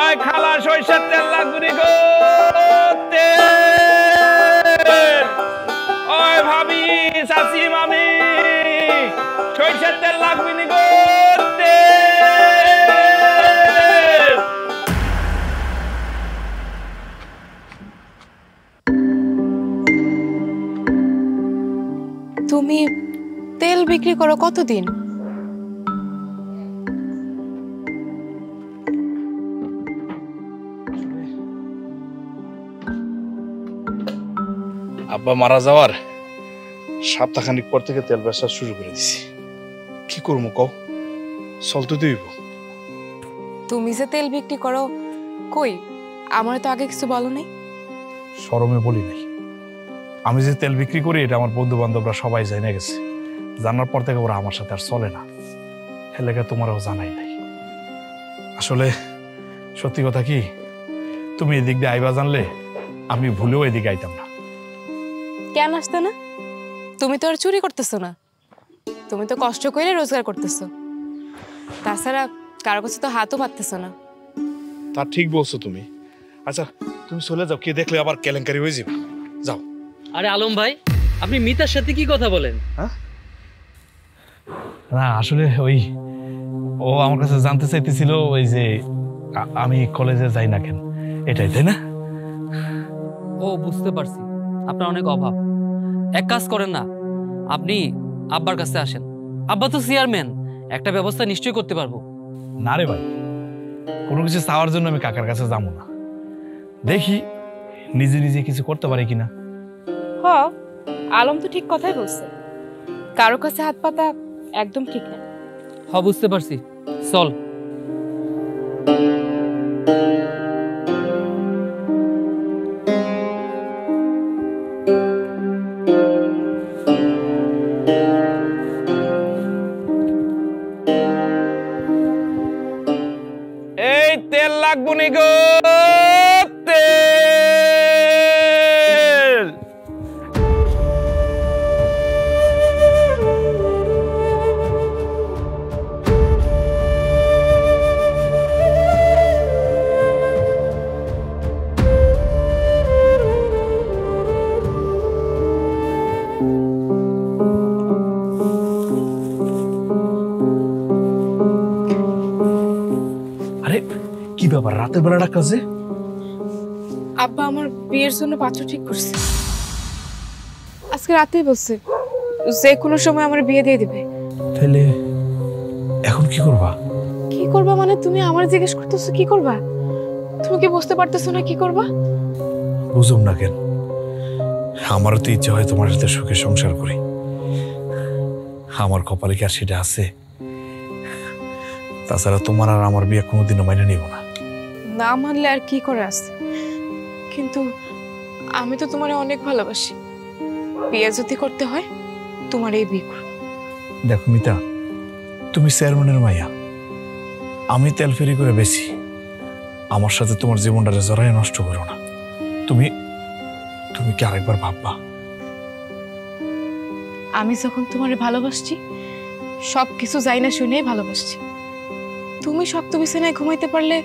আয় খালা সরিষার তেল লাগুনি গো তেল, ওই ভাবি চাচি মামি সরিষার তেল লাগুনি গো তেল। তুমি তেল বিক্রি করো কতদিন? আব্বা মারা যাওয়ার সপ্তাহখানিক পর থেকে তেল ব্যবসা শুরু করে দিছি। কি করবো কও, চলতে দেব। তুমি যে তেল বিক্রি করো, কই আমার তো আগে কিছু বলো নাই? শরমে বলি নাই। আমি যে তেল বিক্রি করি এটা আমার বন্ধু বান্ধবরা সবাই জেনে গেছে। জানার পর থেকে ওরা আমার সাথে আর চলে না, এলাকা তোমারও জানাই নাই। আসলে সত্যি কথা কি, তুমি এদিক দিয়ে আইবা জানলে আমি ভুলেও এদিকে আইতাম না। কেন আসতে না? তুমি তো আর চুরি করতেছো না, তুমি তো কষ্ট করে রোজগার করতেছো। তাছাড়া কারো কাছে তো হাতও পাততেছো না। তা ঠিক বলছো তুমি। আচ্ছা তুমি চলে যাও, কে দেখলে আবার কেলেঙ্কারি হয়ে যাবে, যাও। আরে আলম ভাই, আপনি মিতার সাথে কি কথা বলেন? না আসলে ওই ও আমার কাছে জানতে চাইতেছিল ওই যে আমি কলেজে যাই না কেন, এটাই তাই না? ও বুঝতে পারছি আপনার অনেক অভাব। এক কাজ করেন না, আপনি আব্বার কাছে আসেন, আব্বা তো চেয়ারম্যান, একটা ব্যবস্থা নিশ্চয়ই করতে পারবো। না রে ভাই, কোনো কিছু চাওয়ার জন্য আমি কাকার কাছে যাবো না, দেখি নিজে নিজে কিছু করতে পারি কিনা। হ, আলম তো ঠিক কথাই বলছে, কারো কাছে হাত পাতা একদম ঠিক না। হ বুঝতে পারছি, চল। তেল বেলা ডাকছে। আব্বা আমার বিয়ের জন্য পাত্র ঠিক করছে, আজকে রাতেই বলছে যে কোনো সময় আমার বিয়ে দিয়ে দিবে। তাহলে এখন কি করবা? কি করবা মানে? তুমি আমার জিজ্ঞেস করতেছো কি করবা? তুমি কি বুঝতে পারতেছো না কি করবা? বুঝুম না কেন, আমারও তো ইচ্ছে হয় তোমার সাথে সুখে সংসার করি। আমার কপালে কি আর সেটা আছে? তাছাড়া তোমার আর আমার বিয়ে কোনোদিনও মাইনে নিব না। না মানলে আর কি করে আসে? কিন্তু আমি তো তোমার অনেক ভালোবাসি, বিয়ে যদি করতে হয় তোমার এই বিয়ে। দেখো মিতা, তুমি চেয়ারম্যানের মাইয়া, আমি তেল ফেরি করে বেশি। আমার সাথে তোমার জীবনটা জরায় নষ্ট করো না। তুমি তুমি কি আরেকবার ভাববা? আমি যখন তোমারে ভালোবাসছি সব কিছু যাই না শুনেই ভালোবাসছি। তুমি শক্ত বিছানায় ঘুমাইতে পারলে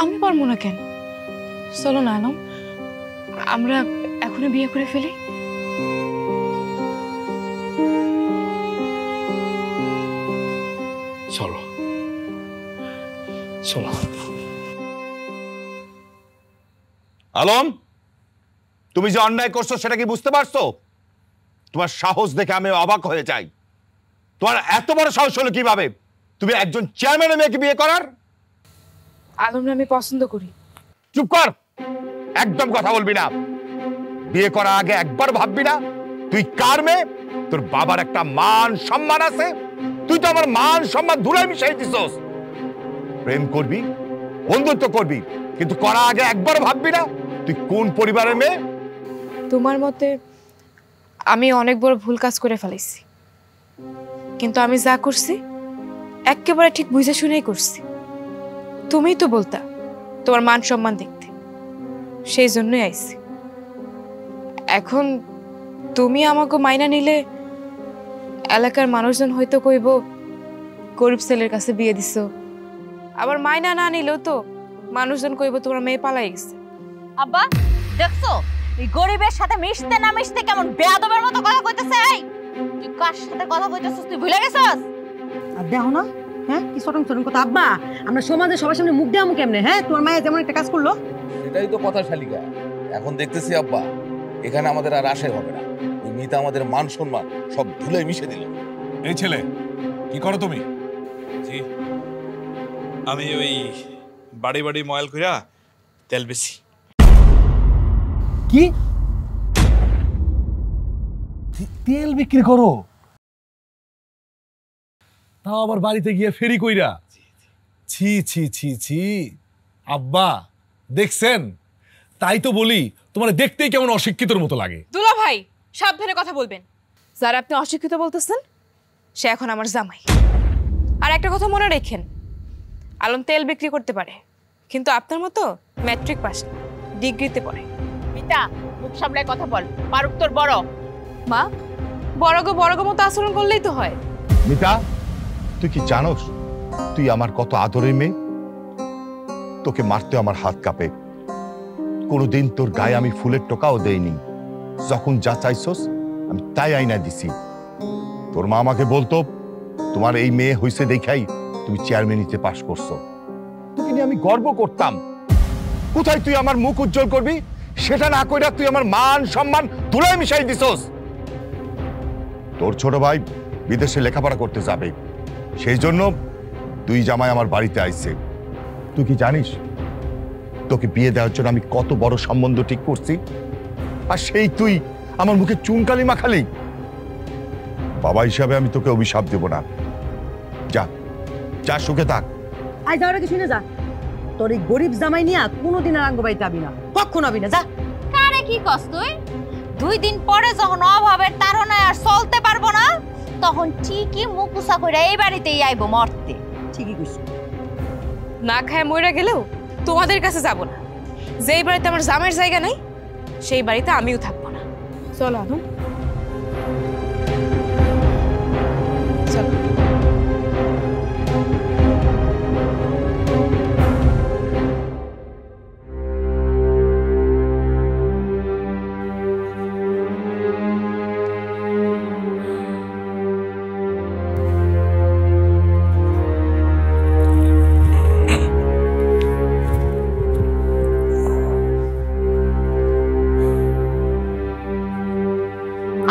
আমি পারবো না কেন? চলো না আলম, আমরা এখনো বিয়ে করে ফেলি। চলো চলো। আলম, তুমি যে অন্যায় করছো সেটা কি বুঝতে পারছো? তোমার সাহস দেখে আমি অবাক হয়ে যাই। তোমার এত বড় সাহস হলো কিভাবে তুমি একজন চেয়ারম্যানের মেয়েকে বিয়ে করার? আলম আমি পছন্দ করি। চুপ কর, একদম কথা বলবি না। বিয়ে করার আগে একবার ভাববি না তুই কার মেয়ে? তোর বাবার একটা মান সম্মান আছে, তুই তো আমার মান সম্মান ধুলায় মিশাই দিছস। প্রেম করবি, বন্ধুত্ব করবি, কিন্তু করার আগে একবার ভাববি না তুই কোন পরিবারের মেয়ে? তোমার মতে আমি অনেক বড় ভুল কাজ করে ফেলেছি, কিন্তু আমি যা করছি একেবারে ঠিক বুঝে শুনেই করছি। তুমি তো বলতা তোমার মান সম্মান দেখতে, সেই জন্যই আইছি। এখন তুমি আমাকে মাইনা নিলে এলাকার মানুষজন হয়তো কইব গরিব ছেলের কাছে বিয়ে দিছো। আবার মাইনা না নিলেও তো মানুষজন কইব তোমরা মেয়ে পালাই গেছে। আব্বা দেখছো এই গরিবের সাথে মিশতে না মিশতে কেমন বেয়াদবের মতো কথা কইতেছে। এই তুই কার সাথে কথা কইতেছিস তুই ভুলে গেছস? আর দেখো না হ্যাঁ কি সরম সরম কথা। আব্বা আমরা সমাজে সবার সামনে মুখ দেয়ামু কেমনে? হ্যাঁ তোর মায়ে যেমন একটা কাজ করলো সেটাই তো কথা শালিকা। এখন দেখতেছি আব্বা এখানে আমাদের আর আশাই হবে না। ওই মিতা আমাদের মান সম্মান সব ধুলে মিশে দিল। এই ছেলে কি করো তুমি? জি আমি ওই বাড়ি বাড়ি ময়ল কইরা তেল বেশি। কি তেল বিক্রি করো? তাও আবার বাড়িতে গিয়ে ফেরি কইরা? ছি ছি ছি ছি আব্বা দেখছেন? তাই তো বলি তোমার দেখতেই কেমন অশিক্ষিতর মতো লাগে। দুলা ভাই সাবধানে কথা বলবেন, যারা আপনি অশিক্ষিত বলতেছেন সে এখন আমার জামাই। আর একটা কথা মনে রেখেন, আলম তেল বিক্রি করতে পারে কিন্তু আপনার মতো ম্যাট্রিক পাস ডিগ্রিতে পড়ে। মিতা মুখ সামলায় কথা বল, ফারুক তোর বড়। মা বড়গো বড়গো মতো আচরণ করলেই তো হয়। মিতা তুই কি জানোস তুই আমার কত আদরের মেয়ে? তোকে মারতে আমার হাত কাঁপে। কোনোদিন তোর গায়ে আমি ফুলের টোকাও দেইনি। যখন যা চাইছস আমি তাই আইনা দিছি। তোর মা আমাকে বলতো তোমার এই মেয়ে হইছে দেখাই তুমি চেয়ারম্যানিতে পাশ করছো। তোকে নিয়ে আমি গর্ব করতাম। কোথায় তুই আমার মুখ উজ্জ্বল করবি সেটা না কইরা তুই আমার মান সম্মান ধুলায় মিশাই দিছস। তোর ছোট ভাই বিদেশে লেখাপড়া করতে যাবে, সেই জন্য দুই জামাই আমার বাড়িতে আইছে। তুই কি জানিস তোকে বিয়ে দেওয়ার জন্য আমি কত বড় সম্বন্ধ ঠিক করছি? আর সেই তুই আমার মুখে চুনকালি মাখালি। বাবা হিসাবে আমি তোকে অভিশাপ দেব না। যা যা সুখে থাক। আই যাওয়ার আগে শুনে যা, তোর এই গরিব জামাই নিয়ে কোনোদিন আর আঙ্গবাইতে আবি না, কখন আবি না। যা কারে কি কস তুই? দুই দিন পরে যখন অভাবের তাড়নায় আর চলতে পারবো না তখন ঠিকই মুখ উঁচা করে এই বাড়িতেই আইব মরতে। ঠিকই কইছ, না খায় মইরা গেলেও তোমাদের কাছে যাব না। যেই বাড়িতে আমার জামাইয়ের জায়গা নাই সেই বাড়িতে আমিও থাকবো না। চলো আনু চলো।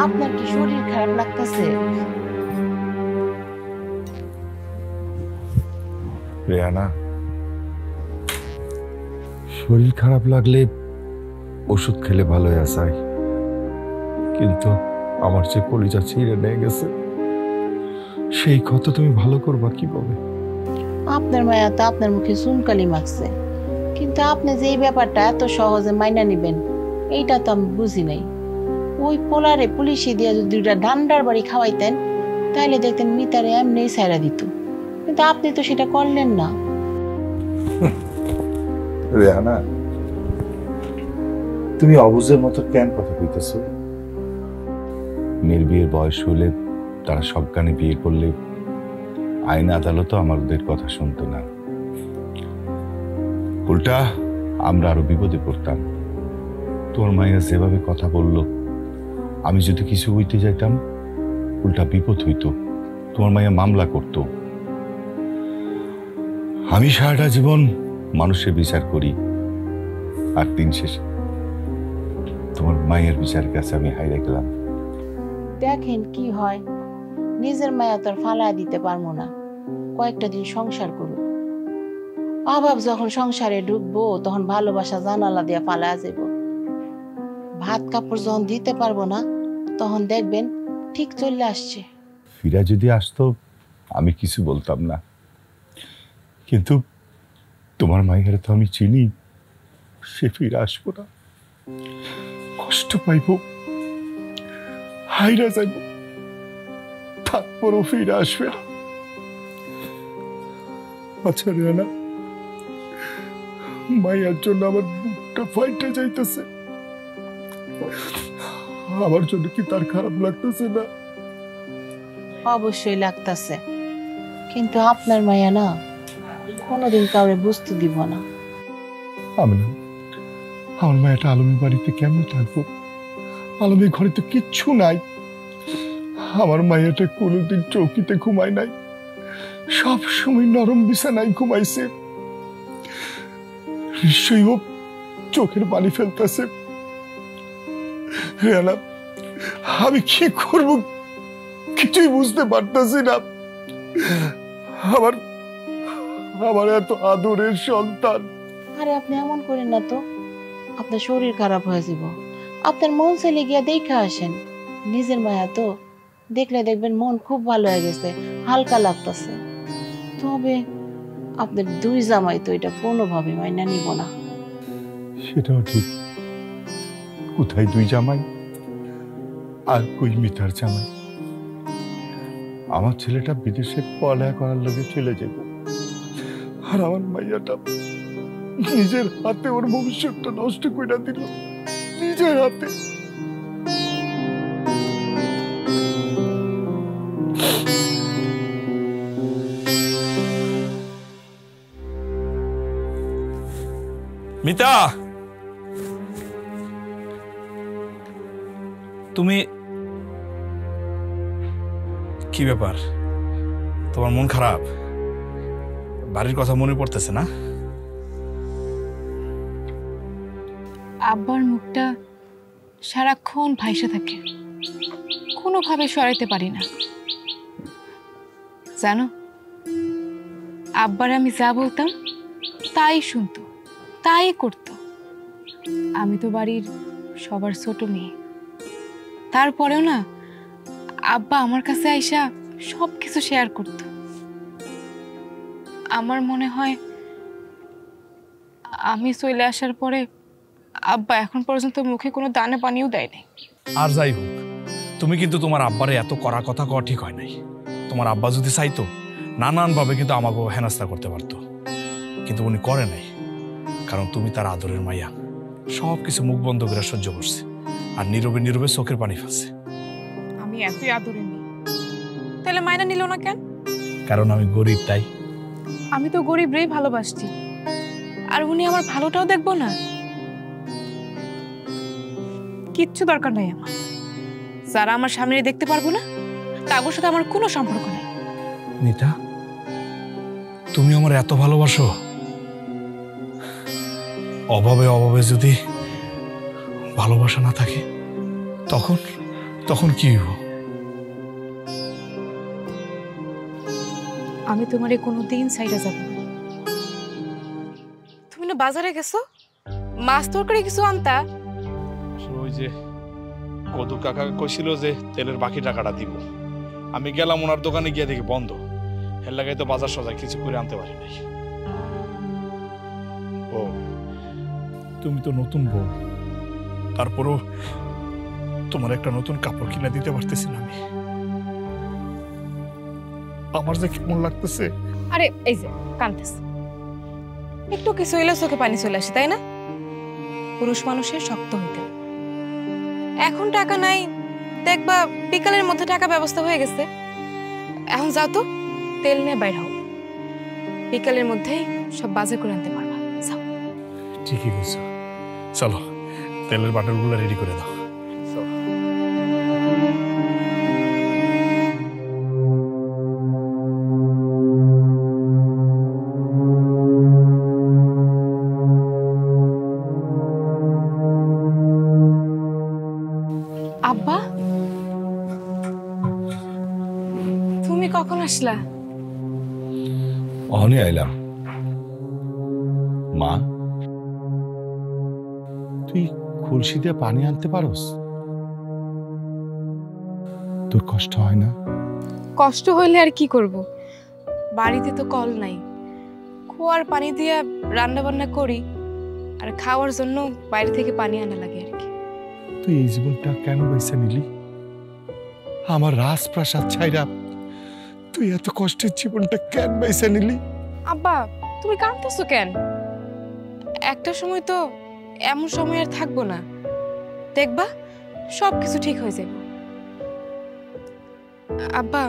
আপনার কি শরীর খারাপ লাগতেছে? রেহানা শরীর খারাপ লাগলে ওষুধ খেলে ভালো হয়ে যায়, কিন্তু আমার যে কলিজা ছিঁড়ে নিয়ে গেছে সেই ক্ষত তুমি ভালো করবা কিভাবে? আপনার মায়া তো আপনার মুখে চুনকালি মাখছে, কিন্তু আপনি যে ব্যাপারটা এত সহজে মাইনা নিবেন এইটা তো আমি বুঝি নাই। ওই পোলারে পুলিশে দিয়ে যদি দুইটা ডান্ডার বাড়ি খাওয়াইতেন তাহলে দেখতেন মিতারে এমনি ছাইরা দিত, কিন্তু আপনি তো সেটা করলেন না। রেহানা তুমি অবুঝের মতো কেন কথা কইতেছো? মেয়ের বিয়ের বয়স হলে তারা সজ্ঞানে বিয়ে করলে আইন আদালতও আমাদের কথা শুনতো না, উল্টা আমরা আরো বিপদে পড়তাম। তোর মায়েরা যেভাবে কথা বললো আমি যদি কিছু হইতে যাইতাম উল্টা বিপদ হইতো, তোমার মায়া মামলা করত। আমি সারাটা জীবন মানুষের বিচার করি আর দিন শেষে তোমার মায়ের বিচার কাছে আমি হাইরে গেলাম। দেখেন কি হয়, নিজের মায়া তোর ফালা দিতে পারবো না। কয়েকটা দিন সংসার করুক, অভাব যখন সংসারে ঢুকবো তখন ভালোবাসা জানালা দিয়ে ফালা যাবো। ভাত কাপড় যখন দিতে পারবো না তখন দেখবেন ঠিক চলে আসছে। ফিরা যদি আসতো আমি কিছু বলতাম না, কিন্তু তোমার মায়ের তো আমি চিনি, সে ফিরে আসবো না, কষ্ট পাইব, হাইরা যাইব, তারপরও ফিরে আসবে না। আচ্ছা রেহানা মায়ের জন্য আমার বুকটা ফাইটে যাইতেছে, আমার জন্য কি তার খারাপ লাগতেছে না? অবশ্যই লাগতেছে, কিন্তু আপনার মায়া না কোনোদিন কাউরে বুঝতে দিব না। আমি না আমার মায়ের আলমী বাড়িতে কেমন থাকবো? আলমীর ঘরে তো কিচ্ছু নাই। আমার মায়েরটা কোনোদিন চৌকিতে ঘুমায় নাই, সব সময় নরম বিছানায় ঘুমাইছে। নিশ্চয়ই ও চোখের পানি ফেলতেছে। আমি কি করব কিছুই বুঝতে পারতেছি না। আমার আমার এত আদরের সন্তান। আরে আপনি এমন করেন না তো, আপনার শরীর খারাপ হয়ে যাব। আপনার মন চলে গিয়া দেখে আসেন, নিজের মায়া তো। দেখলে দেখবেন মন খুব ভালো হয়ে গেছে, হালকা লাগতেছে। তবে আপনার দুই জামাই তো এটা কোনোভাবে মাইনা নিব না। সেটাও ঠিক, কোথায় দুই জামাই আর কই মিতার জামাই। আমার ছেলেটা বিদেশে পড়ালেখা করার লগে চলে যাব, আর আমার মাইয়াটা নিজের হাতে ওর ভবিষ্যৎটা নষ্ট করে দিল নিজের হাতে। মিতা, তুমি কি ব্যাপার? তোমার মন খারাপ? বাড়ির কথা মনে পড়তেছে না? আব্বার মুখটা সারাক্ষণ ভাইসা থাকে, কোনোভাবে সরাইতে পারি না। জানো, আব্বার আমি যা বলতাম তাই শুনতো, তাই করতো। আমি তো বাড়ির সবার ছোট মেয়ে, তারপরেও না আব্বা আমার কাছে আইসা সব কিছু শেয়ার করত। আমার মনে হয় আমি চলে আসার পরে আব্বা এখন পর্যন্ত মুখে কোনো দানা পানিও দেয়নি। আর যাই হোক, তুমি কিন্তু তোমার আব্বারে এত কড়া কথা কওয়া ঠিক হয় নাই। তোমার আব্বা যদি চাইতো নানানভাবে কিন্তু আমাকে হেনস্থা করতে পারতো, কিন্তু উনি করে নাই, কারণ তুমি তার আদরের মাইয়া। সব কিছু মুখ বন্ধ করে সহ্য করছে, আর নীরবে নীরবে চোখের পানি ফেলছে। আমি এতই আদরের মেয়ে, তাহলে মাইনা নিল না কেন? কারণ আমি গরিব, তাই। আমি তো গরিব রেই ভালোবাসছি, আর উনি আমার ভালোটাও দেখবো না? কিচ্ছু দরকার নাই আমার। যারা আমার সামনে দেখতে পারবো না তাদের সাথে আমার কোনো সম্পর্ক নেই। মিতা, তুমি আমার এত ভালোবাসো। অভাবে অভাবে যদি ভালোবাসা না থাকে তখন তখন কি হইব? আমি তোমারে কোনোদিন ছাইড়া যাব না। তুমি না বাজারে গেছো মাছ তরকারি কিছু আনতা? ওই যে কদু কাকা কইছিল যে তেলের বাকি টাকাটা দিব। আমি গেলাম ওনার দোকানে, গিয়ে দেখি বন্ধ। এর লাগাই তো বাজার সজায় কিছু করে আনতে পারি নাই। ও তুমি তো নতুন বউ, তারপরও তোমার একটা নতুন কাপড় কিনে দিতে পারতেছি না আমি। আমার যে কেমন লাগতেছে। আরে এই যে কাঁদতেছ, একটু কিছু হইলে চোখে পানি চলে আসে, তাই না? পুরুষ মানুষের শক্ত হইতে। এখন টাকা নাই, দেখবা বিকালের মধ্যে টাকা ব্যবস্থা হয়ে গেছে। এখন যাও তো, তেল নিয়ে বাইর হও, বিকালের মধ্যেই সব বাজার করে আনতে পারবা। যাও। ঠিকই বলছো, চলো তেলের বাটারগুলো রেডি করে দাও। আব্বা, তুমি কখন আসলা? অহনি আইলাম। মা, তুই কলসি দিয়ে পানি আনতে পারোস? তোর কষ্ট হয় না? কষ্ট হইলে আর কি করব, বাড়িতে তো কল নাই। খোয়ার পানি দিয়ে রান্না বান্না করি, আর খাওয়ার জন্য বাইরে থেকে পানি আনা লাগে আর কি। তুই এই জীবনটা কেন বেছে নিলি? আমার রাজপ্রাসাদ ছাইরা তুই এত কষ্টের জীবনটা কেন বেছে নিলি? আব্বা, তুমি কাঁদতেছো কেন? একটা সময় তো এমন সময় আর থাকবো না, দেখবা সব কিছু ঠিক হয়ে যাবে। আব্বা,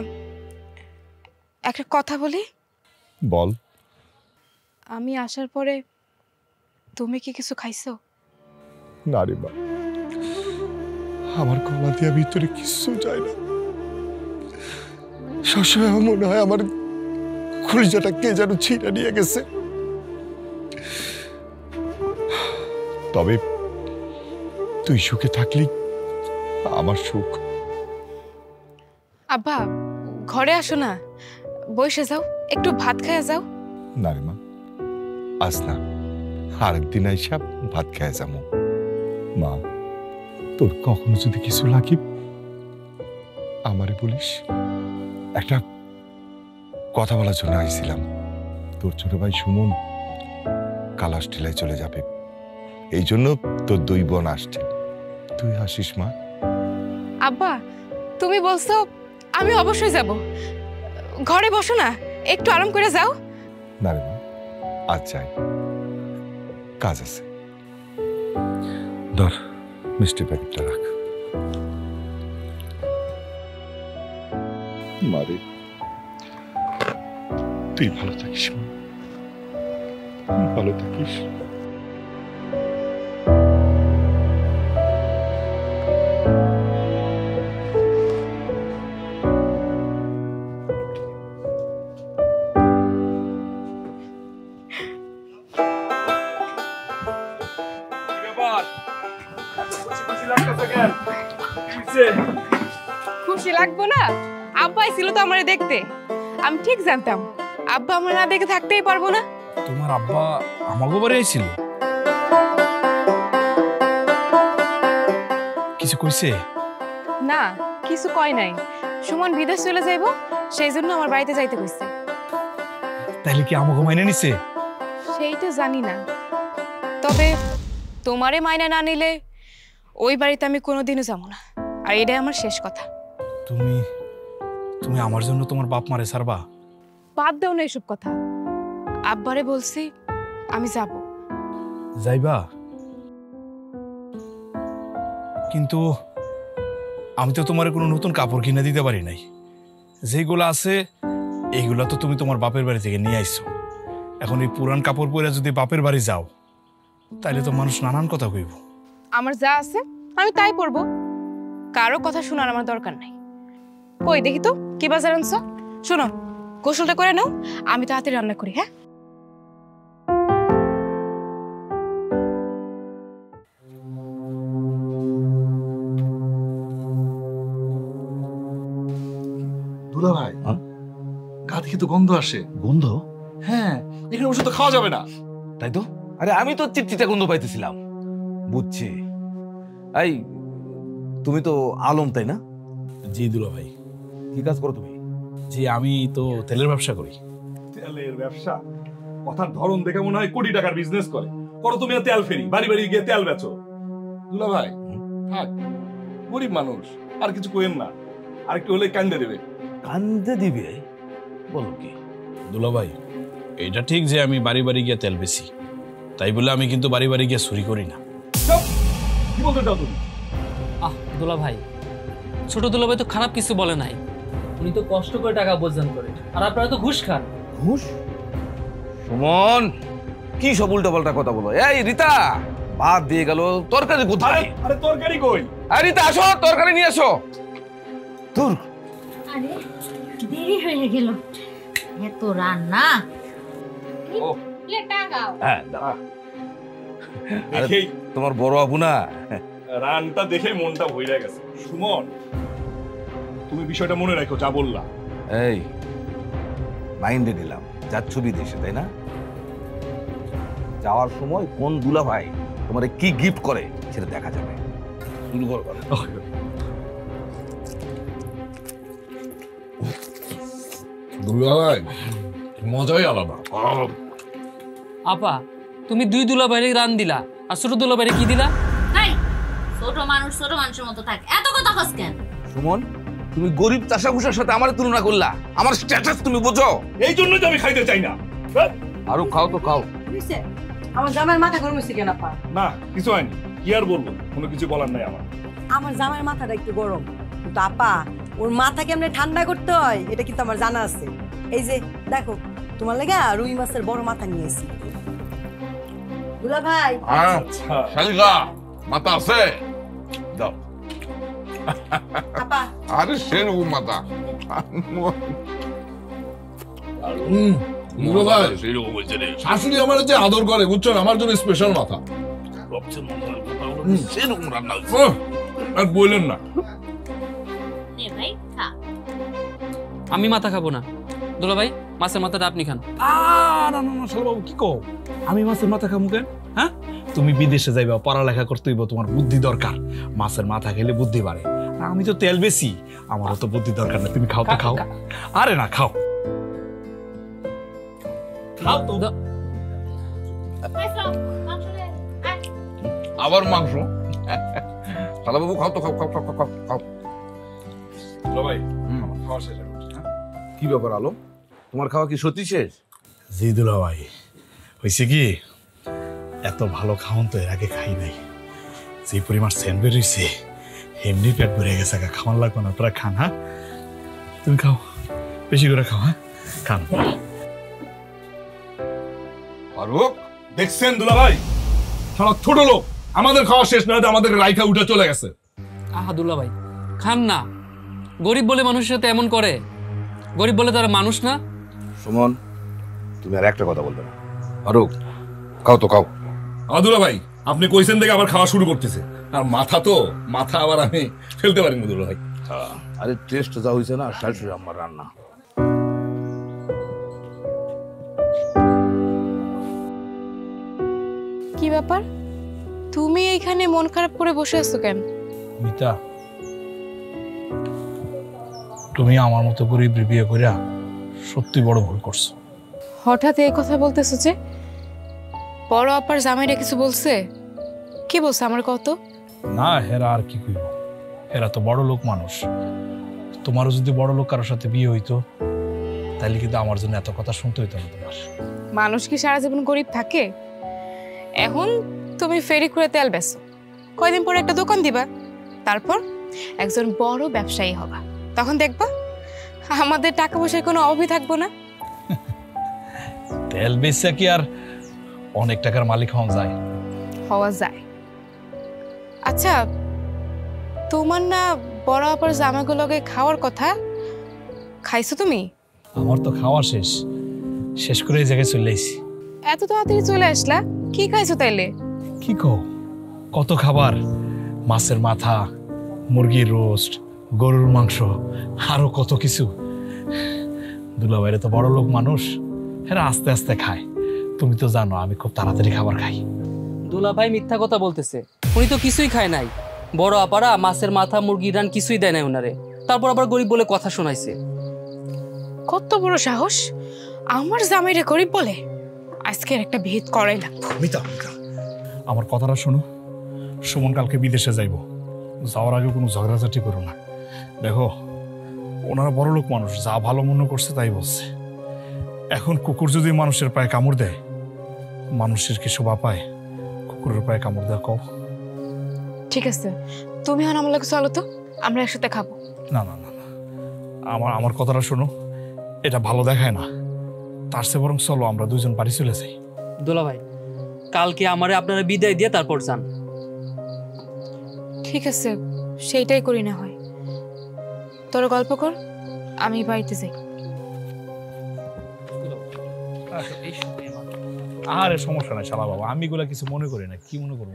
একটা কথা বলি। বল। আমি আসার পরে তুমি কি কিছু খাইছো? না রে বাবা, আমার গলা দিয়ে ভিতরে কিছু যায় না। সবসময় মনে হয় আমার খুলিজাটা কে যেন ছিঁড়ে নিয়ে গেছে। তবে তুই সুখে থাকলি আমার সুখ। আব্বা ঘরে আসো না, বসে যাও, একটু ভাত খাইয়া যাও। না রে মা, আজ না, আরেকদিন আইসা ভাত খাইয়া যাবো। মা তোর কখনো যদি কিছু লাগে আমারে বলিস। একটা কথা বলার জন্য আইছিলাম, তোর ছোট ভাই সুমন কাল অস্ট্রেলিয়ায় চলে যাবে, এই জন্য তোর দুই বোন আসছে, তুই আসিস মা। আব্বা তুমি বলছো, আমি অবশ্যই যাব। ঘরে বসো না, একটু আরাম করে যাও। না রে মা, আজ যাই, কাজ আছে। ধর মিষ্টি প্যাকেটটা রাখ। মারে তুই ভালো থাকিস, ভালো থাকিস। খুশি লাগবো না? আব্বা ছিল তো আমারে দেখতে, আমি ঠিক জানতাম আব্বা আমার না দেখে থাকতেই পারবো না। তোমার আব্বা আমাগো বাড়ি এসেছিল, কিছু কইছে না? কিছু কয় নাই, সুমন বিদেশ চলে যাইবো সেই জন্য আমার বাড়িতে যাইতে কইছে। তাহলে কি আমাগো মাইনা নিছে? সেইটা জানি না, তবে তোমারে মাইনা না নিলে ওই বাড়িতে আমি কোনোদিনও যাবো না, আর এটাই আমার শেষ কথা। তুমি তুমি আমার জন্য তোমার বাপ মারে সারবা? বাদ দাও না এসব কথা, আব্বারে বলছি আমি যাব। যাইবা? কিন্তু আমি তো তোমার কোনো নতুন কাপড় কিনে দিতে পারি নাই, যেগুলো আছে এইগুলা তো তুমি তোমার বাপের বাড়ি থেকে নিয়ে আইছো। এখন এই পুরান কাপড় পরে যদি বাপের বাড়ি যাও তাহলে তো মানুষ নানান কথা কইব। আমার যা আছে আমি তাই পরবো, কারো কথা শোনার আমার দরকার নাই। কই দেখি তো কি বাজার আনছো। শোনো গোসলটা করে নাও, আমি তো হাতে রান্না করি। হ্যাঁ দুলা ভাই, গা থেকে তো গন্ধ আসে। গন্ধ? হ্যাঁ, এখানে বসে তো খাওয়া যাবে না। তাই তো, আরে আমি তো চিটচিটা গন্ধ পাইতেছিলাম। বুঝছি, এই তুমি তো আলম তাই না? জি দুলা ভাই। কি কাজ করো তুমি? জি আমি তো তেলের ব্যবসা করি। তেলের ব্যবসা? কথার ধরন দেখে মনে হয় কোটি টাকার বিজনেস করে। করো তুমি তেল ফেরি, বাড়ি বাড়ি গিয়ে তেল বেচো। দুলা ভাই থাক, গরিব মানুষ, আর কিছু কইেন না, আর একটু হলে কান্দে দেবে। কান্দে দিবে? বলো কি? দুলা ভাই এটা ঠিক যে আমি বাড়ি বাড়ি গিয়ে তেল বেচি, তাই বলে আমি কিন্তু বাড়ি বাড়ি গিয়ে চুরি করি না। কি বলতে চাও তুমি? আহ দুলা ভাই, ছোট দুলা ভাই তো খারাপ কিছু বলে নাই, উনি তো কষ্ট করে টাকা উপার্জন করে, আর আপনারা তো ঘুষ খান। ঘুষ? সুমন কি সব উল্টাপাল্টা কথা বলো। এই রিতা ভাত দিয়ে গেল, তরকারি কোথায়? আরে তরকারি কই? আরে রিতা আসো, তরকারি নিয়ে আসো। দূর, আরে দেরি হয়ে গেল, এত রান্না। ও প্লেট আগাও। হ্যাঁ দাও। আরে তোমার বড় আপু না, রানটা দেখে মনটা ভইরা গেছে। সুমন তুমি বিষয়টা মনে রাখো, যা বললা এই মাইন্ডে দিলাম। যাচ্ছ বিদেশে তাই না? যাওয়ার সময় কোন দুলা ভাই তোমারে কি গিফট করে সেটা দেখা যাবে। শুরু করো। দুলা ভাই মজাই আলাদা। আপা তুমি দুই দুলা ভাইরে রান দিলা, আর ছোট দুলা ভাইরে কি দিলা? ছোট মানুষ ছোট মানুষের মতো থাকে, এত কথা কস কেন? সুমন তুমি গরিব চাষাভুষার সাথে আমার তুলনা করলা, আমার স্ট্যাটাস তুমি বোঝো? এই জন্যই তো আমি খাইতে চাই না। আরো খাও তো খাও। নিছে আমার জামার মাথা গরম হইছে কেন আপা? না কিছু হয়নি, কি আর বলবো, কোনো কিছু বলার নাই আমার। আমার জামার মাথাটা একটু গরম, কিন্তু আপা ওর মাথা কেমনে ঠান্ডা করতে হয় এটা কিন্তু আমার জানা আছে। এই যে দেখো তোমার লাগা রুই মাছের বড় মাথা নিয়েছি। দুলা ভাই আচ্ছা শালিকা মাথা আছে দাও আপা আরে শেনু মাথা দুলা ভাই শেনু বলছে রে শাশুড়ি আমার যে আদর করে বুঝছেন আমার জন্য স্পেশাল মাথা সবচেয়ে মজার কথা হলো শেনু রান্না আর বলেন না নে ভাই খা আমি মাথা খাবো না দুলা ভাই মাছের মাথাটা আপনি খান না না না শালা বাবু কি কও আমি মাছের মাথা খামু কেন হ্যাঁ তুমি বিদেশে যাইবা পড়ালেখা করতেইবা তোমার বুদ্ধি দরকার মাছের মাথা খেলে বুদ্ধি বাড়ে আর আমি তো তেল বেশি আমারও তো বুদ্ধি দরকার না তুমি খাও তো খাও আরে না খাও খাও তো আবার মাংস শালা বাবু খাও তো খাও খাও খাও খাও খাও দুলা ভাই আমার খাওয়া শেষ কি ব্যাপার আলো তোমার খাওয়া কি সত্যি শেষ জি দুলা ভাই হইছে কি এত ভালো খাওন তো এর আগে খাই নাই যে পরিমাণ স্যান্ডউইচ হইছে এমনি পেট ভরে গেছে খাওয়ান লাগবে না তোরা খান হ্যাঁ তুমি খাও বেশি করে খাও হ্যাঁ খান ফারুক দেখছেন দুলা ভাই শালা ছোট লোক আমাদের খাওয়া শেষ না হতে আমাদের রাইখা উঠে চলে গেছে আহা দুলা ভাই খান না গরিব বলে মানুষের সাথে এমন করে গরিব বলে তারা মানুষ না সুমন তুমি আর একটা কথা বলবে না ফারুক খাও তো খাও আদুরা ভাই আপনি কইছেন থেকে আবার খাওয়া শুরু করতেছে আর মাথা তো মাথা আবার আমি ফেলতে পারি না দুলা ভাই আরে টেস্ট যা হইছে না শাশুড়ি আমার রান্না কি ব্যাপার তুমি এখানে মন খারাপ করে বসে আছো কেন মিতা তুমি আমার মতো করে বিয়ে কইরা সত্যি বড় ভুল করছো হঠাৎ এই কথা বলতেছো যে বড় আপার জামাইরা কিছু বলছে কি বলছে আমার কত না হেরা আর কি কইব হেরা তো বড় লোক মানুষ তোমারও যদি বড় লোক কারোর সাথে বিয়ে হইতো তাহলে কিন্তু আমার জন্য এত কথা শুনতে হইতো না তোমার মানুষ কি সারা জীবন গরিব থাকে এখন তুমি ফেরি করে তেল বেচো কয়দিন পরে একটা দোকান দিবা তারপর একজন বড় ব্যবসায়ী হবা তখন দেখবা আমাদের টাকা পয়সার কোনো অভাবই থাকবো না তেল বেচা কি আর অনেক টাকার মালিক হওয়া যায় আচ্ছা তোমার না বড় আপার জামাগুলোকে খাওয়ার কথা খাইছো তুমি আমার তো খাওয়া শেষ করে এই জায়গায় চলে এসেছি এত তাড়াতাড়ি চলে আসলা কি খাইছো তাইলে কি কও কত খাবার মাছের মাথা মুরগির রোস্ট গরুর মাংস আরো কত কিছু দুলাভাইরে তো বড় লোক মানুষ এরা আস্তে আস্তে খায় তুমি তো জানো আমি খুব তাড়াতাড়ি খাবার খাই দুলাভাই মিথ্যা কথা বলতেছে উনি তো কিছুই খায় নাই বড় আপারা মাছের মাথা মুরগির রান কিছুই দেয় নাই উনারে তারপর আবার গরিব বলে কথা শোনাইছে কত বড় সাহস আমার জামাইরে গরিব বলে আজকে একটা ভেদ করাই লাগবে মিতা আমার কথাটা শোনো সুমন কালকে বিদেশে যাইব যাওয়ার আগে কোনো ঝগড়াঝাটি করো না দেখো ওনারা বড় লোক মানুষ যা ভালো মনে করছে তাই বলছে এখন কুকুর যদি মানুষের পায়ে কামড় দেয় মানুষের কি শোভা পায় কুকুরের পায়ে কামড় দেওয়া কম ঠিক আছে তুমি আর আমার চলো তো আমরা একসাথে খাবো না না না আমার কথাটা শোনো এটা ভালো দেখায় না তার চেয়ে বরং চলো আমরা দুজন বাড়ি চলে যাই দোলা ভাই কালকে আমারে আপনারা বিদায় দিয়ে তারপর যান ঠিক আছে সেইটাই করি না হয় তোর গল্প কর আমি বাড়িতে যাই আরে সমস্যা নাই শালা বাবা আমি এগুলা কিছু মনে করি না কি মনে করব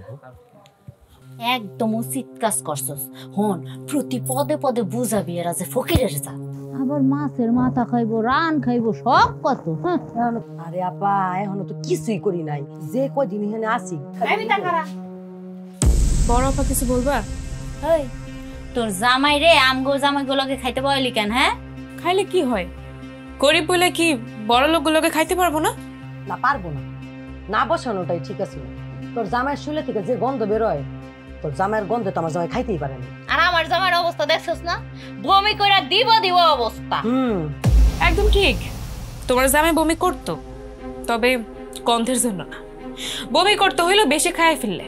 একদম উচিত কাজ করছস হন প্রতি পদে পদে বুঝাবি এরা যে ফকিরের জাত আবার মাছের মাথা খাইবো রান খাইবো সব কত আরে আপা এখনো তো কিছুই করি নাই যে কদিন এখানে আসি আমি তা করা বড় আপা কিছু বলবা এই তোর জামাই রে আমগো জামাইগুলোকে খাইতে বলি কেন হ্যাঁ খাইলে কি হয় গরিব বলে কি বড় লোকগুলোকে খাইতে পারবো না না পারবো না না বসানোটাই ঠিক আছে তোর জামাই শুলে থেকে যে গন্ধ বেরোয় তোর জামাইয়ের গন্ধে তো আমার জামাই খাইতেই পারে না আর আমার জামাইয়ের অবস্থা দেখছস না বমি কইরা দিব অবস্থা একদম ঠিক তোমার জামাই বমি করতো তবে গন্ধের জন্য না বমি করতে হইলো বেশি খাইয়া ফেললে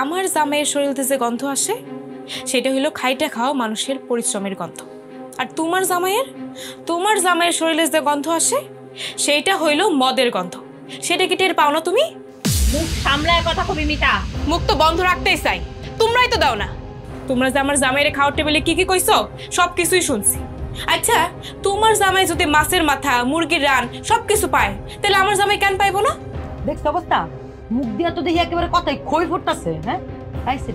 আমার জামাইয়ের শরীর থেকে যে গন্ধ আসে সেটা হইলো খাইটা খাওয়া মানুষের পরিশ্রমের গন্ধ আর তোমার জামাইয়ের শরীরে যে গন্ধ আসে সেইটা হইল মদের গন্ধ সেটা কি টের পাও না তুমি মুখ সামলায় কথা কবি মিতা, মুখ তো বন্ধ রাখতেই চাই, তোমরাই তো দাও না। তোমরা যে আমার জামাইরে খাওয়ার টেবিলে কি কি কইছো সব কিছুই শুনছি। আচ্ছা, তোমার জামাই যদি মাছের মাথা, মুরগির রান সবকিছু পায়, তাহলে আমার জামাই কেন পাইবো না? দেখছো অবস্থা, মুখ দিয়া তো দেখি একেবারে কথাই খই ফুটতাছে। হ্যাঁ, আইছে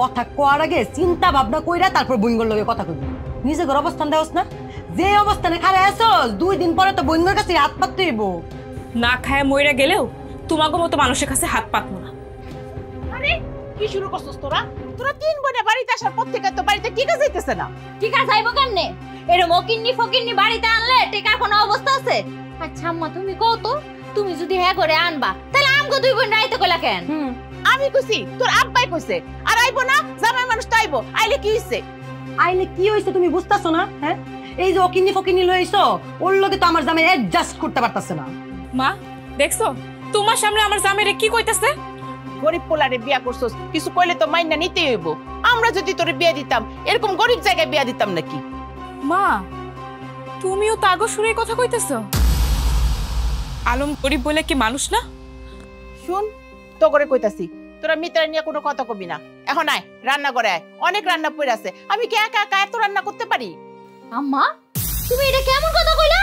কথা কোয়ার আগে চিন্তা ভাবনা কইরা তারপর বইঙ্গর লগে কথা কইবি। নিজে ঘর অবস্থান দেওস না, যে অবস্থানে খারে আসস 2 দিন পরে তো বইঙ্গর কাছে হাত পাততেইব। না খায় মইরা গেলেও তোমাগো মতো মানুষের কাছে হাত পাতবো না। আরে কি শুরু করছস তোরা? তোরা 3 বোনে বাড়িতে আসার পর থেকে তো বাড়িতে টিকা যাইতেছে না। টিকা যাইবো কেমনে? এরম অকিন্নি ফকিন্নি বাড়িতে আনলে টিকার কোনো অবস্থা আছে? আচ্ছা আম্মা তুমি কও তো, তুমি যদি হ্যাঁ করে আনবা তাহলে আমগো 2 বোন রাইতে কইলা কেন? আমি কইছি, তোর আব্বাই কইছে। আর আইবো না, জামাই মানুষ তাইবো। আইলে কি হইছে? আইলে কি হইছে তুমি বুঝতাছ না? হ্যাঁ, এই যে অকিন্নি ফকিন্নি লইছো, ওর লগে তো আমার জামাই অ্যাডজাস্ট করতে পারতাছ না। মা দেখছো তোমার সামনে আমার জামাইরে কি কইতাছে? গরিব পোলারে বিয়া করছস, কিছু কইলে তো মাইনা নিতে হইব। আমরা যদি তোরে বিয়া দিতাম, এরকম গরিব জায়গায় বিয়া দিতাম নাকি? মা তুমিও তো আগো শুনে কথা কইতেছো। আলম গরিব বলে কি মানুষ না? শুন তো করে কইতাছি, তোরা মিত্রা নিয়ে কোনো কথা কবি না। এখন আয় রান্না করে আয়, অনেক রান্না পড়ে আছে। আমি কি একা একা এত রান্না করতে পারি? আম্মা তুমি এটা কেমন কথা কইলা?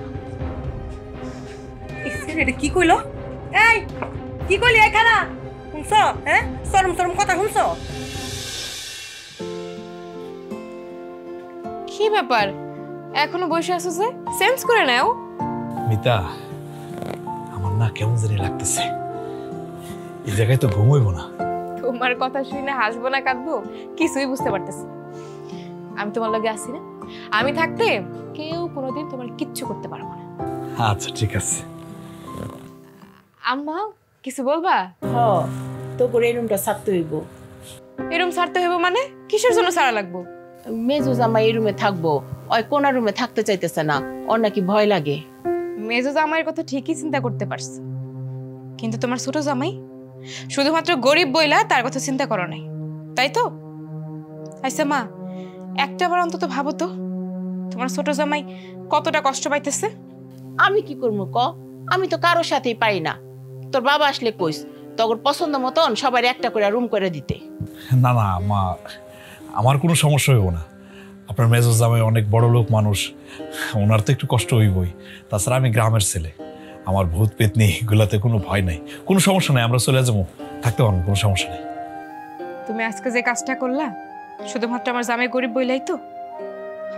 না। এটা কি কইলো? এই কি কইলি এখানা? শুনছো? হ্যাঁ, শরম শরম কথা শুনছো? কি ব্যাপার এখনো বসে আছো যে? সেন্স করে নাও মিতা, আমার না কেমন জানি লাগতেছে। এই জায়গায় তো ঘুমাইবো না। তোমার কথা শুনে হাসবো না কাঁদবো কিছুই বুঝতে পারতেছি। আমি তোমার লগে আছি না, আমি থাকতে কেউ কোনোদিন তোমার কিচ্ছু করতে পারবো না। আচ্ছা ঠিক আছে। আম্মা কিছু বলবা? হ্যাঁ, তো করে এরুমটা ছাড়তে হইব। এরুম ছাড়তে হইব মানে? কিসের জন্য ছাড়া লাগবো? মেজো জামাই এই রুমে থাকবো, ওই কোনা রুমে থাকতে চাইতেছে না, ওর নাকি ভয় লাগে। মেজো জামাইয়ের কথা ঠিকই চিন্তা করতে পারছো, কিন্তু তোমার ছোট জামাই শুধুমাত্র গরিব বইলা তার কথা চিন্তা করো নাই, তাই তো? আচ্ছা মা একটা বার অন্তত ভাবো তো, তোমার ছোট জামাই কতটা কষ্ট পাইতেছে। আমি কি করবো ক? আমি তো কারোর সাথেই পারি না। তোর বাবা আসলে কইস তোর পছন্দ মতন সবার একটা করে রুম করে দিতে। না না মা, আমার কোনো সমস্যা হইব না। আপনার মেজো জামাই অনেক বড় লোক মানুষ, ওনার তো একটু কষ্ট হইবই। তাছাড়া আমি গ্রামের ছেলে, আমার ভূত পেতনি এগুলাতে কোনো ভয় নাই। কোনো সমস্যা নাই, আমরা চলে যাবো, থাকতে পারবো, কোনো সমস্যা নাই। তুমি আজকে যে কাজটা করলা শুধুমাত্র আমার জামাই গরিব বইলাই তো?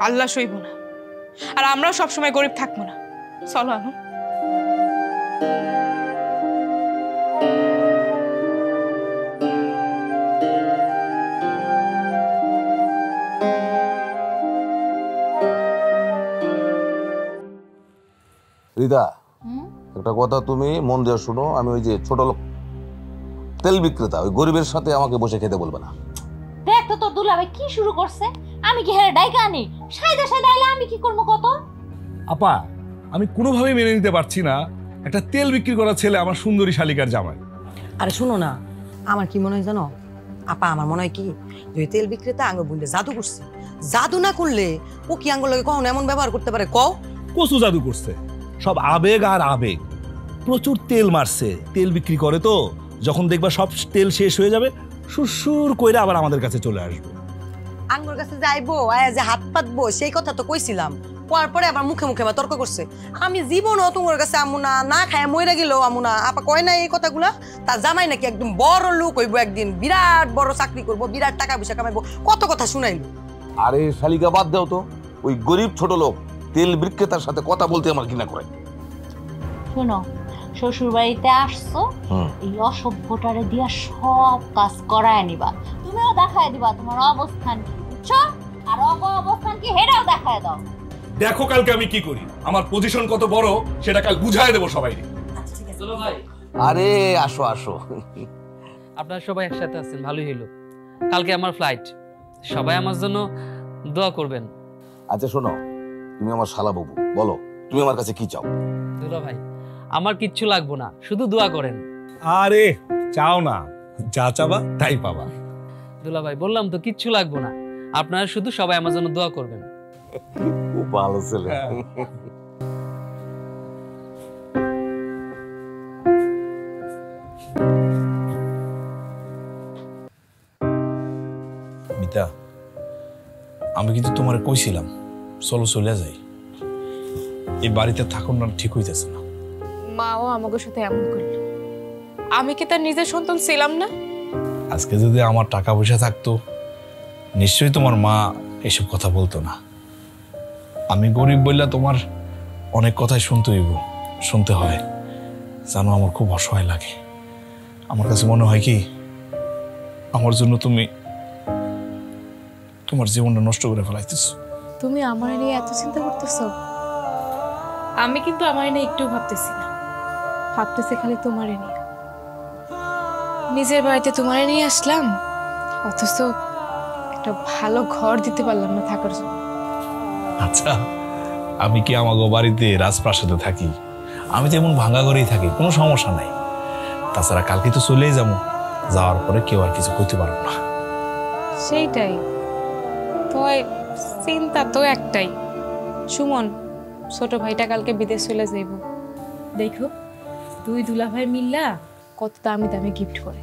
আল্লাহ সইব না, আর আমরাও সবসময় গরিব থাকবো না। চলো এখন। রিদা একটা কথা তুমি মন দিয়ে শুনো, আমি ওই যে ছোট লোক তেল বিক্রেতা ওই গরিবের সাথে আমাকে বসে খেতে বলবে না। দেখ তো তোর দুলাভাই কি শুরু করছে। আমি কি হেরে ডাইকা আনি? সাইদা সাইদা আইলে আমি কি করব কত? আপা আমি কোনোভাবে মেনে নিতে পারছি না একটা তেল বিক্রি করা ছেলে আমার সুন্দরী শালিকার জামাই। আরে শুনো না, আমার কি মনে হয় জানো আপা, আমার মনে হয় কি ওই তেল বিক্রেতা আঙ্গুল বুনতে জাদু করছে। জাদু না করলে ও কি আঙ্গুল লাগে কখন এমন ব্যবহার করতে পারে কও? কসু জাদু করছে, সব আবেগ আর আবেগ। প্রচুর তেল মারছে, তেল বিক্রি করে তো, যখন দেখবা সব তেল শেষ হয়ে যাবে সুরসুর কইরা আবার আমাদের কাছে চলে আসবে। আঙ্গুর কাছে যাইবো আয় যে হাত পাতবো সেই কথা তো কইছিলাম, পর পরে আবার মুখে মুখে তর্ক করছে। আমি জীবনও তোমার কাছে আমুনা না খায় মইরা গেল আমুনা। আপা কয় না এই কথাগুলা? তার জামাই নাকি একদম বড় লোক হইব, একদিন বিরাট বড় চাকরি করবো, বিরাট টাকা পয়সা কামাইবো, কত কথা শুনাইলো। আরে শালিকা বাদ দাও তো, ওই গরিব ছোট লোক তেল বিক্রেতার সাথে কথা বলতে আমার ঘৃণা করে। শোনো, শ্বশুর বাড়িতে আসছো এই অসভ্যটারে দিয়া সব কাজ করায় নিবা, তুমিও দেখায় দিবা তোমার অবস্থান কি, বুঝছো? আর অবস্থান কি হেরাও দেখায় দাও। দেখো কালকে আমি কি করি, আমার পজিশন কত বড় সেটা কাল বুঝায় দেব সবাইকে। আচ্ছা ঠিক আছে চলো ভাই। আরে আসো আসো। আপনারা সবাই একসাথে আছেন, ভালোই হলো। কালকে আমার ফ্লাইট, সবাই আমার জন্য দোয়া করবেন। আচ্ছা শোনো, তুমি আমার শালা বাবু, বলো তুমি আমার কাছে কি চাও? দুলা ভাই, আমার কিচ্ছু লাগবো না, শুধু দোয়া করেন। আরে চাও না, যা চাবা তাই পাবা। দুলা ভাই বললাম তো কিচ্ছু লাগবো না, আপনারা শুধু সবাই আমার জন্য দোয়া করবেন। খুব ভালো ছেলে। মিতা, আমি কিন্তু তোমারে কইছিলাম চলো চলে যাই, এই বাড়িতে থাকুন না ঠিক হইতেছে না। মাও আমাকে সাথে এমন করলো, আমি কি তার নিজের সন্তান ছিলাম না? আজকে যদি আমার টাকা পয়সা থাকতো নিশ্চয়ই তোমার মা এসব কথা বলতো না। আমি গরিব বললা তোমার অনেক কথাই শুনতে হয় জানো, আমার খুব অসহায় লাগে। আমার কাছে মনে হয় কি আমার জন্য তুমি তোমার জীবনটা নষ্ট করে ফেলাইতেছ। তুমি আমার নিয়ে এত চিন্তা করতেছ? আমি কিন্তু আমার নিয়ে একটু ভাবতেছি না, ভাবতেছি খালি তোমার নিয়ে। নিজের বাড়িতে তোমার নিয়ে আসলাম, অথচ একটা ভালো ঘর দিতে পারলাম না থাকার জন্য। আচ্ছা আমি কি আমার বাড়িতে রাজপ্রাসাদে থাকি? আমি তো এমন ভাঙা ঘরেই থাকি, কোনো সমস্যা নাই। তাছাড়া কালকে তো চলেই যাবো, যাওয়ার পরে কেউ আর কিছু করতে পারবো না। সেইটাই তো, চিন্তা তো একটাই। সুমন ছোট ভাইটা কালকে বিদেশ চলে যাইব, দেখো দুই দুলা ভাই মিল্লা কত দামি দামি গিফট করে,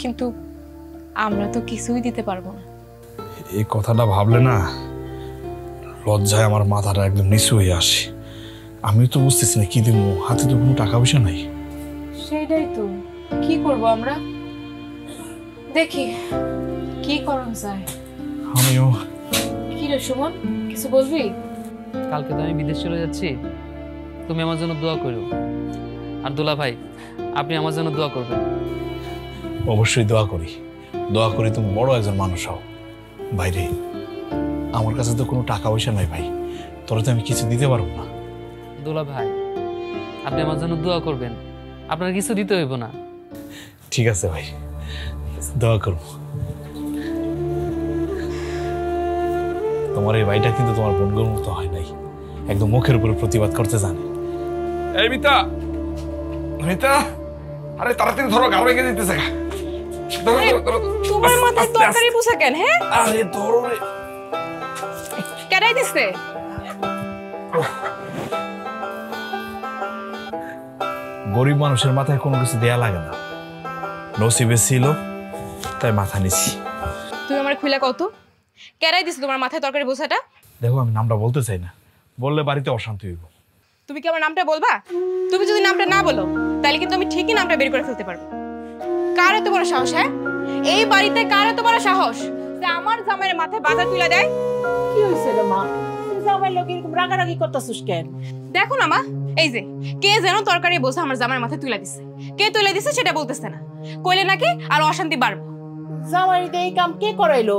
কিন্তু আমরা তো কিছুই দিতে পারবো না। এই কথাটা ভাবলে না লজ্জায় আমার মাথাটা একদম নিচু হয়ে আসে। আমি তো বুঝতেছি না কি দিব, হাতে তো কোনো টাকা পয়সা নাই। সেটাই তো, কি করব আমরা? দেখি কি করণ যায়। আমিও কি রে সুমন, কিছু বলবি? কালকে তো আমি বিদেশ চলে যাচ্ছি, তুমি আমার জন্য দোয়া করো। আর দুলা ভাই আপনি আমার জন্য দোয়া করবেন? অবশ্যই দোয়া করি, দোয়া করি তুমি বড় একজন মানুষ হও। বাইরে আমার কাছে তো কোনো টাকা পয়সা নাই ভাই, তোরা তো আমি কিছু দিতে পারবো না। দুলা ভাই আপনি আমার জন্য দোয়া করবেন, আপনার কিছু দিতে হইব না। ঠিক আছে ভাই, দোয়া করবো। তোমার এই ভাইটা কিন্তু তোমার বোনগুলোর মতো হয় নাই, একদম মুখের উপরে প্রতিবাদ করতে জানে। এই মিতা, মিতা আরে তাড়াতাড়ি ধরো, গাড়ি রেখে দিতেছে। তোমার মাথায় তরকারি পোছা কেন? হ্যাঁ আরে ধরো রে, কেড়াই দিছে। গরিব মানুষের মাথায় কোনো কিছু দেয়া লাগে না, নসিবে ছিল তাই মাথা নিছি। তুমি আমার খুলে কত কেরাই দিছ তোমার মাথায় তরকারি বোঝাটা? দেখো আমি নামটা বলতে চাই না, বললে বাড়িতে অশান্তি হইব। তুমি কি আমার নামটা বলবা? তুমি যদি নামটা না বলো তাহলে কিন্তু আমি ঠিকই নামটা বের করে ফেলতে পারবো। কার এত বড় সাহস? হ্যাঁ এই বাড়িতে কার এত বড় সাহস যে আমার জামাইয়ের মাথায় বাধা তুলে দেয়? কি হইছে রে মা, তুমি জামাই লোক এরকম রাগারাগি করতাছস কেন? দেখো না মা, এই যে কে যেন তরকারি বোঝা আমার জামাইয়ের মাথায় তুলে দিছে। কে তুলে দিছে সেটা বলতেছে না, কইলে নাকি আর অশান্তি বাড়বো। জামাইকে এই কাম কে করাইলো?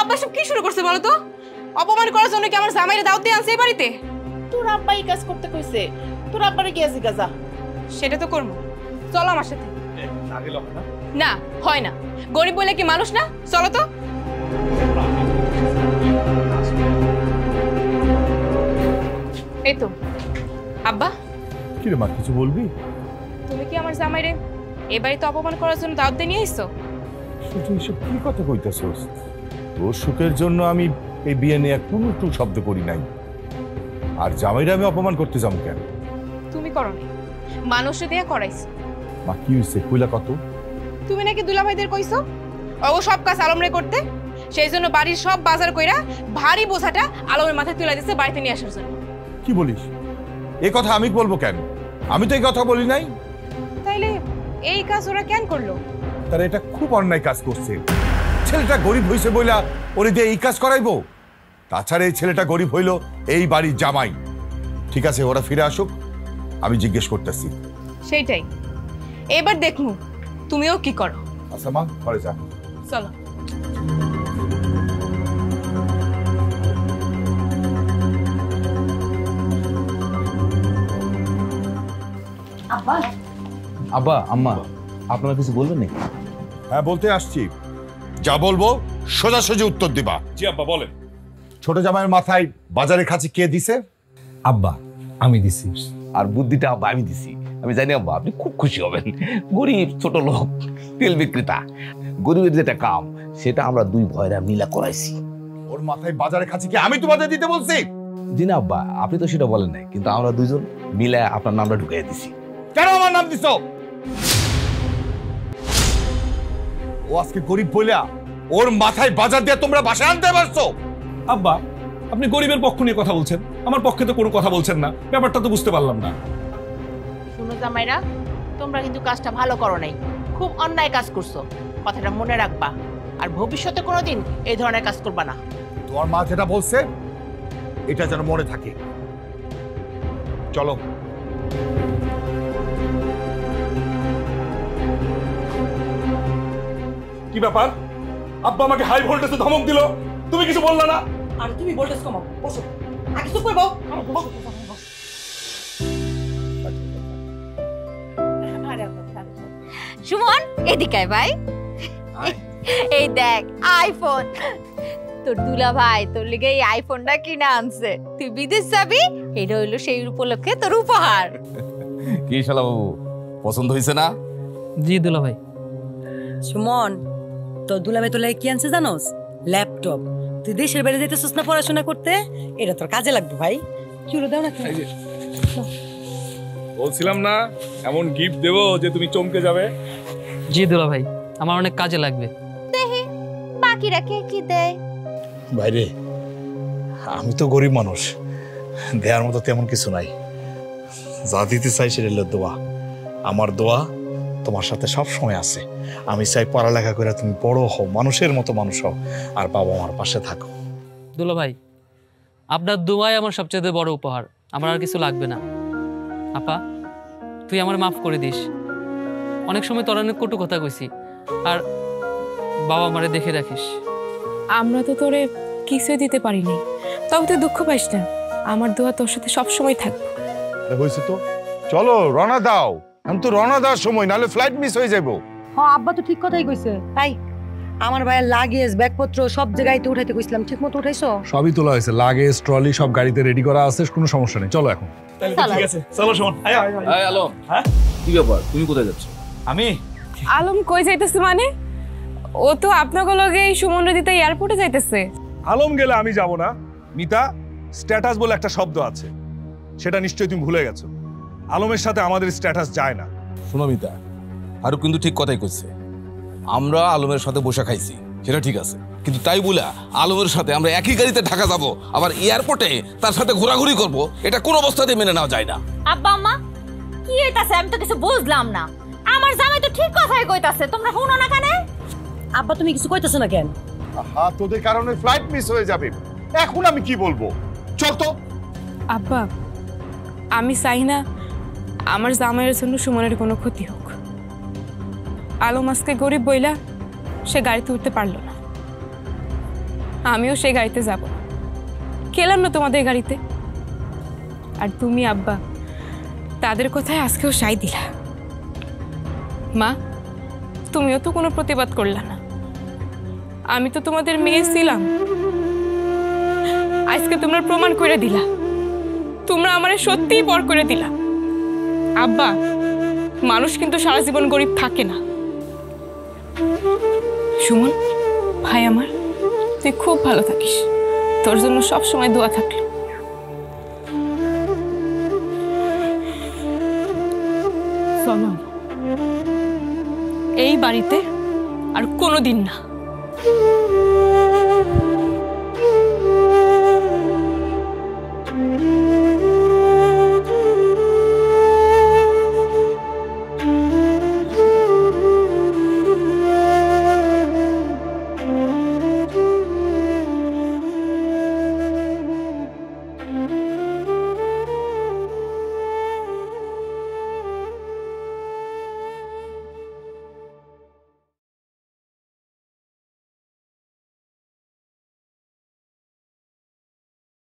আব্বা সব কি শুরু করছে বলো তো? অপমান করার জন্য কি আমার জামাইরে দাওয়াত দিয়ে আনছে এই বাড়িতে? তোর আব্বা এই কাজ করতে কইছে, তোর আব্বারে কি আছে গাজা? সেটা তো করব। চলো আমার সাথে। না গেল না, না হয় না। গরিব বলে কি মানুষ না? চলো তো। এই তো আব্বা। কি রে মা, কিছু বলবি? তুমি কি আমার জামাইরে এই বাড়িতে অপমান করার জন্য দাওয়াত দিয়ে নিয়ে আইছো? তুই সব কি কথা কইতাছস? তোর সুখের জন্য আমি এই বিয়ে নিয়ে কোনো টু শব্দ করি নাই, আর জামাইরা আমি অপমান করতে যাবো কেন? তুমি করনি, মানুষে দিয়ে করাইছো। মা কি হইছে কইলা কত? তুমি নাকি দুলা ভাইদের কইছো ও সব কাজ আলমরে করতে, সেই জন্য বাড়ির সব বাজার কইরা ভারী বোঝাটা আলমের মাথায় তুলে দিছে বাড়িতে নিয়ে আসার জন্য। কি বলিস? এই কথা আমি বলবো কেন? আমি তো এই কথা বলি নাই। তাইলে এই কাজ ওরা কেন করলো? তারা এটা খুব অন্যায় কাজ করছে। ছেলেটা গরিব হইছে বইলা ওরে দিয়ে এই কাজ করাইবো? তাছাড়া এই ছেলেটা গরিব হইল এই বাড়ির জামাই। ঠিক আছে, ওরা ফিরে আসুক, আমি জিজ্ঞেস করতেছি। সেইটাই, এবার দেখুন তুমিও কি করো। আচ্ছা মা, ঘরে যা। চলো। আব্বা, আব্বা আম্মা, আপনারা কিছু বলবেন নাকি? হ্যাঁ, বলতে আসছি। যা বলবো সোজাসুজি উত্তর দিবা। জি আব্বা বলেন। ছোট জামাইয়ের মাথায় বাজারের কাছে কে দিছে? আব্বা আমি দিছি। আর বুদ্ধিটা আব্বা আমি দিছি। আমি জানি আব্বা আপনি খুব খুশি হবেন। গরিব ছোট লোক, তেল বিক্রেতা, গরিবের যেটা কাম সেটা আমরা দুই ভয়রা মিলা করাইছি। ওর মাথায় বাজারের কাছে কি আমি তোমাদের দিতে বলছি? জি না আব্বা, আপনি তো সেটা বলেন নাই, কিন্তু আমরা দুইজন মিলা আপনার নামটা ঢুকাই দিছি। কেন আমার নাম দিছো? ও আজকে গরিব বইলা ওর মাথায় বাজার দিয়ে তোমরা বাসায় আনতে পারছো? আব্বা আপনি গরিবের পক্ষ নিয়ে কথা বলছেন, আমার পক্ষে তো কোনো কথা বলছেন না। ব্যাপারটা তো বুঝতে পারলাম না। শুনো জামাইরা, তোমরা কিন্তু কাজটা ভালো করো নাই, খুব অন্যায় কাজ করছো। কথাটা মনে রাখবা, আর ভবিষ্যতে কোনোদিন এই ধরনের কাজ করবা না। তোমার মা যেটা বলছে এটা যেন মনে থাকে। চলো। কি ব্যাপার আব্বা আমাকে হাই ভোল্টেজে ধমক দিল, তুমি কিছু বললা না? আর তুমি ভোল্টেজ কমাও, বসো। আগে চুপ করে বসো। আরে সুমন এদিকে আয় ভাই। এই দেখ আইফোন, তোর দুলা ভাই তোর লিগে এই আইফোনটা কিনে আনছে। তুই বিদেশ যাবি, এটা হইলো সেই উপলক্ষে তোর উপহার। কি শালা বাবু, পছন্দ হইছে না? জি দুলা ভাই। সুমন তোর দুলা ভাই তোর লাগে কি আনছে জানোস? ল্যাপটপ। তুই দেশের বাইরে যেতেছিস না পড়াশোনা করতে, এটা তোর কাজে লাগবে ভাই। চুরো দাও না। বলছিলাম না এমন গিফট দেব যে তুমি চমকে যাবে। জি দুলা ভাই, আমার অনেক কাজে লাগবে। দেখি বাকিরা কে কি দেয়। ভাইরে আমি তো গরিব মানুষ, দেয়ার মতো তেমন কিছু নাই। যা দিতে চাই সেটা দোয়া। আমার দোয়া তোমার সাথে সব সময় আছে। আমি চাই পড়ালেখা করে তুমি বড় হও, মানুষের মতো মানুষ হও, আর বাবা আমার পাশে থাকো। দুলা ভাই আপনার দোয়াই আমার সবচেয়ে বড় উপহার, আমার আর কিছু লাগবে না। আপা তুই আমার মাফ করে দিস, অনেক সময় তোর অনেক কটু কথা কইছি, আর বাবা আমারে দেখে রাখিস। আমরা তো তোরে কিছুই দিতে পারিনি, তবে তুই দুঃখ পাইস না, আমার দোয়া তোর সাথে সবসময় থাকবে। হয়েছে তো, চলো রওনা দাও। আমি তো রওনা দেওয়ার সময়, নাহলে ফ্লাইট মিস হয়ে যাবো। হ্যাঁ আব্বা তো ঠিক কথাই কইছে। তাই আমার ভাইয়ের লাগেজ ব্যাগপত্র সব জায়গায়তে উঠাইতে কইছিলাম, ঠিক মতো উঠাইছো? সবই তোলা হয়েছে, লাগেজ ট্রলি সব গাড়িতে রেডি করা আছে, কোনো সমস্যা নেই। চলো এখন। ঠিক আছে চলো। শোন আয় আয় আয়। আলম, হ্যাঁ কি ব্যাপার, তুমি কোথায় যাচ্ছ? আমি আলম কই যাইতেছ মানে? ও তো আপনার লগে সুমন দিতে এয়ারপোর্টে যাইতেছে। আলম গেলে আমি যাব না। মিতা, স্ট্যাটাস বলে একটা শব্দ আছে, সেটা নিশ্চয়ই তুমি ভুলে গেছো। আলমের সাথে আমাদের স্ট্যাটাস যায় না। শুনো মিতা, আরও কিন্তু ঠিক কথাই কইছে। আমরা আলমের সাথে বসে খাইছি সেটা ঠিক আছে, কিন্তু তাই বলে আলমের সাথে আমরা একই গাড়িতে ঢাকা যাব, আবার এয়ারপোর্টে তার সাথে ঘোরাঘুরি করব, এটা কোন অবস্থাতেই মেনে নেওয়া যায় না। আব্বা আম্মা কি হইতাছে? আমি তো কিছু বুঝলাম না। আমার জামাই তো ঠিক কথাই কইতাছে, তোমরা শুনো না কেন? আব্বা তুমি কিছু কইতাছ না কেন? হ্যাঁ তোদের কারণে ফ্লাইট মিস হয়ে যাবে, এখন আমি কি বলবো? চল তো। আব্বা আমি চাই না আমার জামাইয়ের জন্য সুমনের কোনো ক্ষতি হোক। আলম আজকে গরিব বইলা সে গাড়িতে উঠতে পারল না, আমিও সেই গাড়িতে যাব। খেলাম না তোমাদের গাড়িতে। আর তুমি আব্বা তাদের কথায় আজকেও সাই দিলা। মা তুমিও তো কোনো প্রতিবাদ করলা না। আমি তো তোমাদের মেয়ে ছিলাম, আজকে তোমরা প্রমাণ করে দিলা, তোমরা আমারে সত্যিই পর করে দিলা। আব্বা মানুষ কিন্তু সারা জীবন গরিব থাকে না। সুমন ভাই আমার, তুই খুব ভালো থাকিস, তোর জন্য সব সময় দোয়া থাকলো। এই বাড়িতে আর কোনোদিন না।